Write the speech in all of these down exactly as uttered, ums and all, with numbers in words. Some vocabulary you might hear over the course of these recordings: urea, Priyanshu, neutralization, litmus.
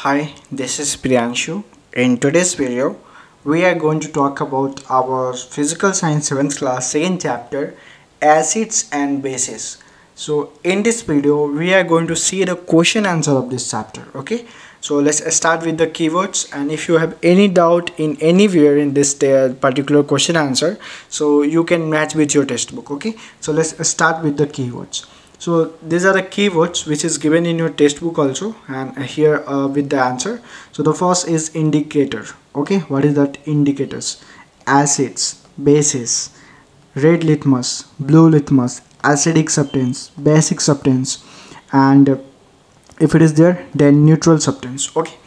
Hi, this is Priyanshu. In today's video, we are going to talk about our Physical Science seventh class second chapter, Acids and Bases. So in this video, we are going to see the question answer of this chapter. Okay, so let's start with the keywords, and if you have any doubt in anywhere in this particular question answer, so you can match with your textbook. Okay, so let's start with the keywords. So these are the keywords which is given in your textbook also, and here uh, with the answer. So the first is indicator. Okay, what is that? Indicators: acids, bases, red litmus, blue litmus, acidic substance, basic substance, and uh, if it is there, then neutral substance. Okay,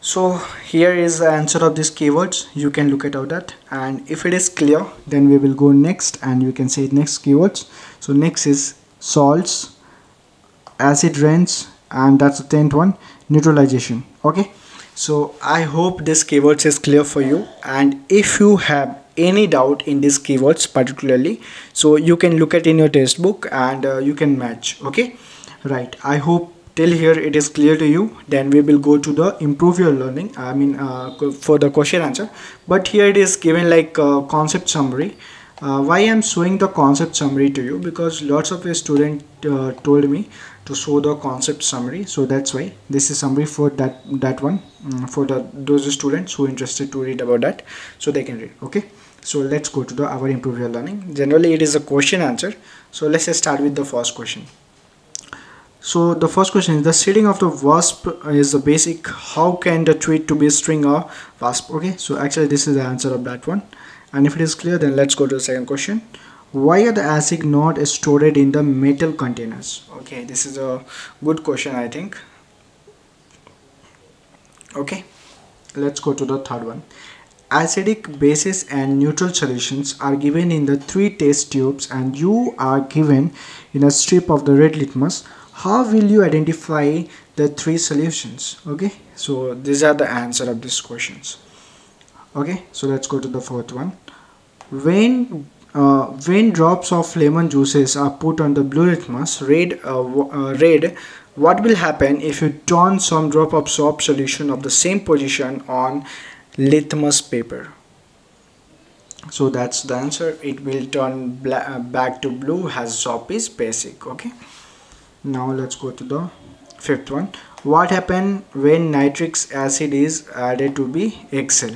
so here is the answer of these keywords. You can look at out that, and if it is clear, then we will go next, and you can say next keywords. So next is salts, acid rains, and that's the tenth one, neutralization. Okay, so I hope this keywords is clear for you, and if you have any doubt in these keywords particularly, so you can look at in your textbook and uh, you can match. Okay, right, I hope till here it is clear to you. Then we will go to the improve your learning, I mean uh, for the question answer. But here it is given like uh, concept summary. Uh, why I'm showing the concept summary to you, because lots of students uh, told me to show the concept summary, so that's why this is summary for that that one, um, for the those students who are interested to read about that, so they can read. Okay, so let's go to the our improve your learning. Generally it is a question answer, so let's start with the first question. So the first question is the seeding of the wasp is the basic. How can the tweet to be string or wasp? Okay, so actually this is the answer of that one. And if it is clear, then let's go to the second question. Why are the acids not stored in the metal containers? Okay, this is a good question, I think. Okay, let's go to the third one. Acidic bases and neutral solutions are given in the three test tubes, and you are given in a strip of the red litmus. How will you identify the three solutions? Okay, so these are the answer of these questions. Okay, so let's go to the fourth one. When uh, when drops of lemon juices are put on the blue litmus, red, uh, uh, red, what will happen if you turn some drop of soap solution of the same position on litmus paper? So that's the answer. It will turn black, back to blue as soap is basic. Okay. Now let's go to the fifth one. What happens when nitric acid is added to be X L?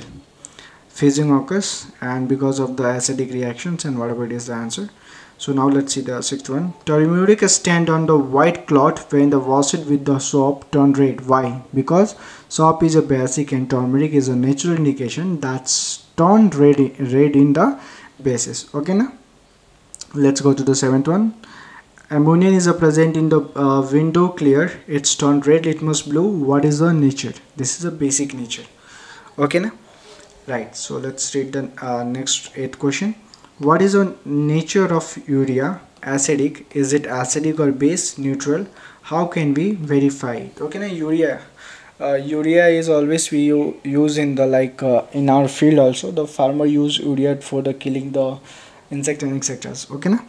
Fizzing occurs, and because of the acidic reactions and whatever it is the answer. So now let's see the sixth one. Turmeric stand on the white cloth when the wash it with the soap turn red. Why? Because soap is a basic and turmeric is a natural indication that's turned red, red in the bases. Okay, now let's go to the seventh one. Ammonia is present in the uh, window clear. It's turned red litmus blue. What is the nature? This is a basic nature. Okay, now. Right, so let's read the uh, next eighth question. What is the nature of urea? Acidic. Is it acidic or base? Neutral. How can we verify it? Okay, now urea. Uh, urea is always we use in the like uh, in our field also. The farmer use urea for the killing the insect and et cetera. Okay, now.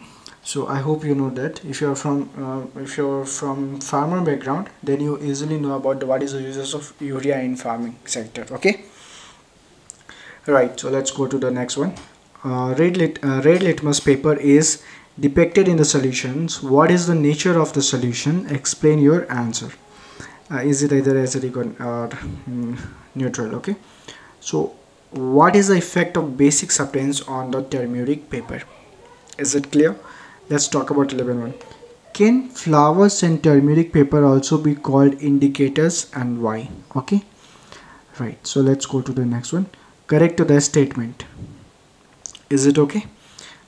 So I hope you know that. If you are from uh, if you are from farmer background, then you easily know about the, what is the uses of urea in farming sector. Okay. Right, so let's go to the next one. Uh, red, lit, uh, red litmus paper is depicted in the solutions. What is the nature of the solution? Explain your answer. Uh, is it either acidic or uh, mm, neutral? Okay. So what is the effect of basic substance on the turmeric paper? Is it clear? Let's talk about eleven one. Can flowers and turmeric paper also be called indicators, and why? Okay. Right, so let's go to the next one. Correct the statement. Is it okay?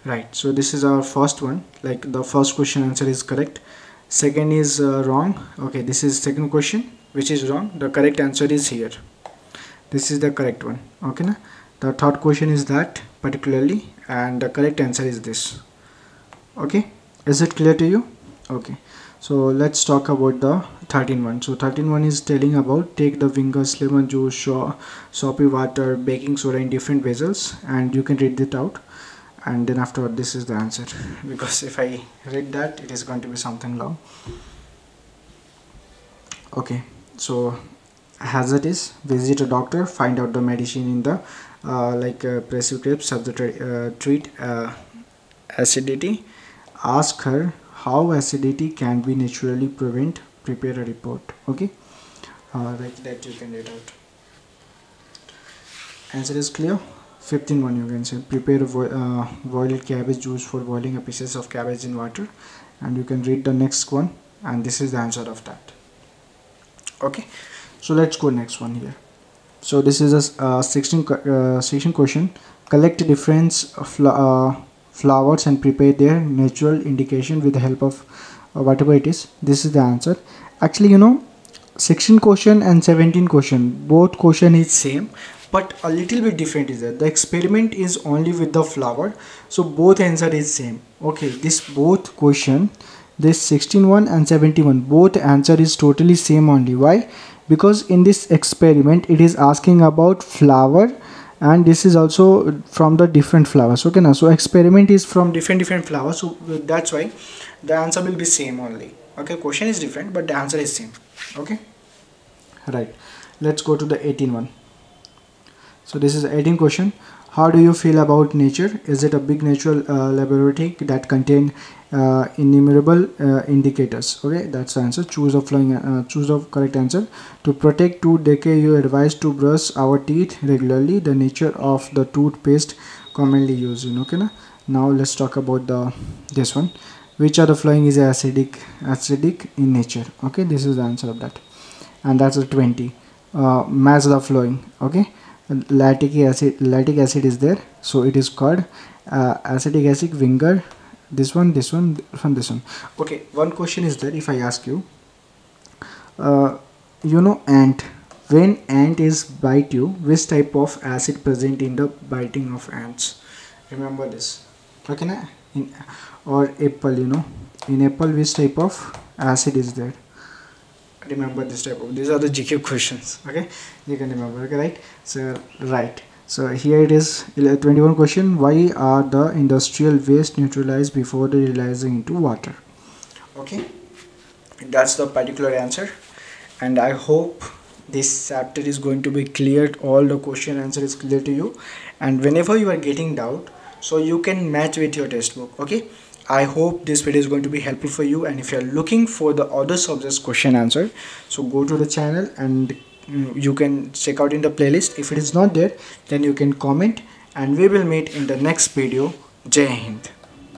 Right, so this is our first one, like the first question answer is correct, second is uh, wrong. Okay, this is second question which is wrong. The correct answer is here. This is the correct one. Okay, na? The third question is that particularly, and the correct answer is this. Okay, is it clear to you? Okay, so let's talk about the thirteen one. So thirteen one is telling about take the fingers, lemon juice, so, soapy water, baking soda in different vessels, and you can read it out, and then after this is the answer, because if I read that it is going to be something long. Okay, so as it is, visit a doctor, find out the medicine in the uh, like uh, prescriptive substitute, uh, treat uh, acidity, ask her how acidity can be naturally prevent, prepare a report. Okay, uh, like that you can read out. Answer is clear. Fifteen one you can say, prepare uh, boiled cabbage juice for boiling a pieces of cabbage in water, and you can read the next one, and this is the answer of that. Okay, so let's go next one here. So this is a uh, sixteen uh, sixteen question. Collect different fl uh, flowers and prepare their natural indication with the help of uh, whatever it is. This is the answer. Actually, you know, sixteen question and seventeen question, both question is same, but a little bit different is that the experiment is only with the flower, so both answer is same. Okay, this both question, this sixteen one and seventy-one, both answer is totally same only. Why? Because in this experiment it is asking about flower, and this is also from the different flowers. Okay, now so experiment is from different different flowers, so that's why the answer will be same only. Okay, question is different but the answer is same. Okay, right, let's go to the eighteen one. So this is eighteen question. How do you feel about nature? Is it a big natural uh, laboratory that contain uh, innumerable uh, indicators? Okay, that's the answer. Choose a flowing, uh, choose a correct answer. To protect tooth decay, you advise to brush our teeth regularly. The nature of the toothpaste commonly used. You know, okay, na? Now let's talk about the this one. Which of the flowing is acidic, acidic in nature? Okay, this is the answer of that, and that's the twenty. Uh, mass the flowing. Okay. Lactic acid, lactic acid is there, so it is called uh, acetic acid vinegar. This one, this one, from this one. Okay, one question is there. If I ask you, uh, you know, ant. When ant is bite you, which type of acid present in the biting of ants? Remember this. Okay, na? In, or apple, you know, in apple, which type of acid is there? Remember this type of, these are the G Q questions. Okay, you can remember. Okay, right, so right, so here it is. Twenty-one question. Why are the industrial waste neutralized before they realizing into water? Okay, that's the particular answer, and I hope this chapter is going to be cleared. All the question answer is clear to you, and whenever you are getting doubt, so you can match with your textbook. Okay, I hope this video is going to be helpful for you, and if you are looking for the other subjects question answer, so go to the channel and you can check out in the playlist. If it is not there, then you can comment, and we will meet in the next video. Jai Hind.